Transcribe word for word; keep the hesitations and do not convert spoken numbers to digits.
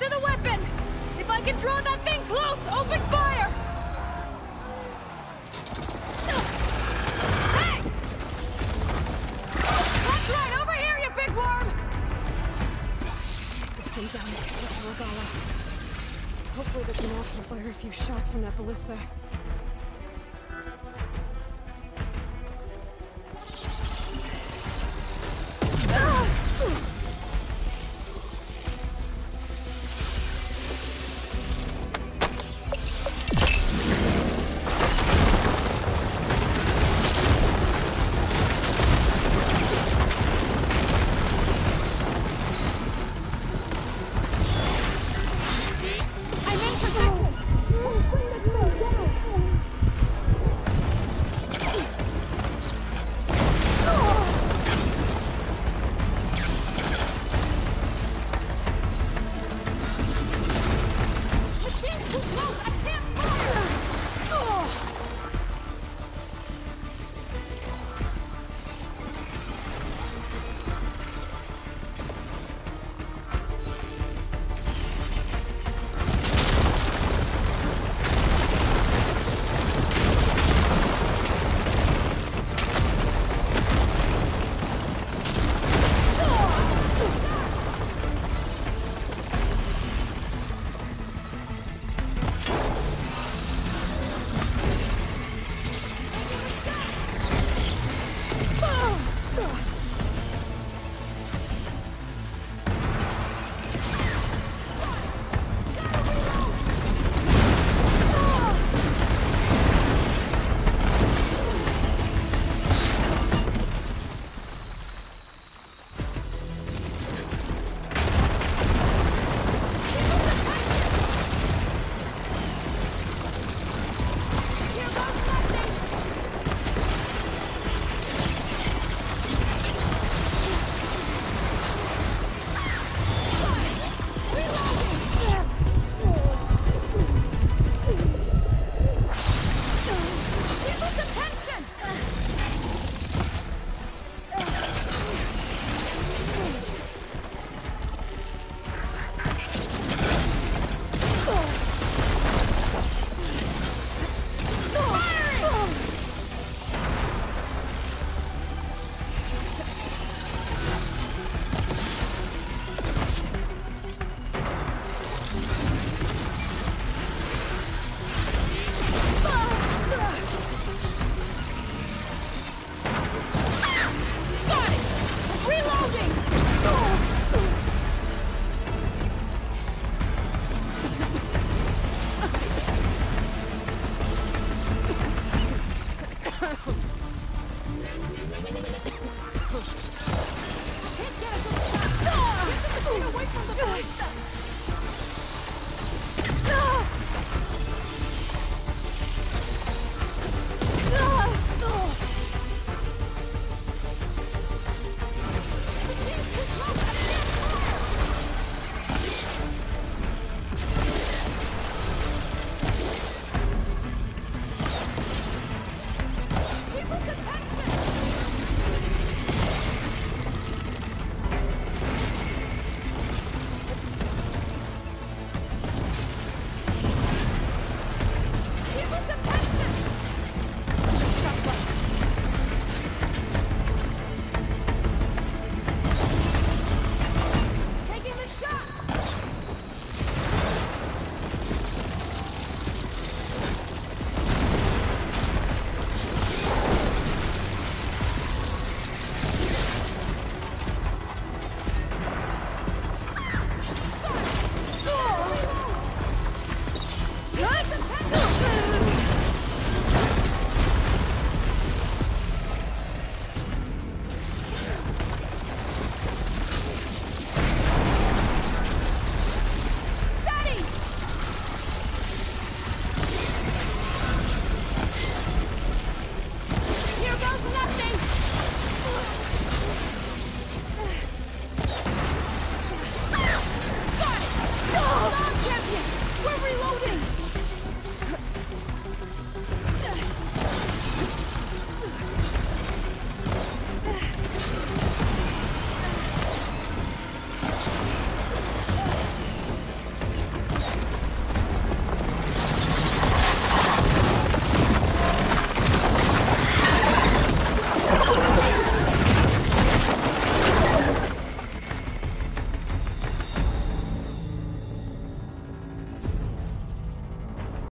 Regalla to the weapon! If I can draw that thing close, open fire! Hey! That's right, over here, you big worm! This thing down there, Regalla. Hopefully they can all fire a few shots from that ballista.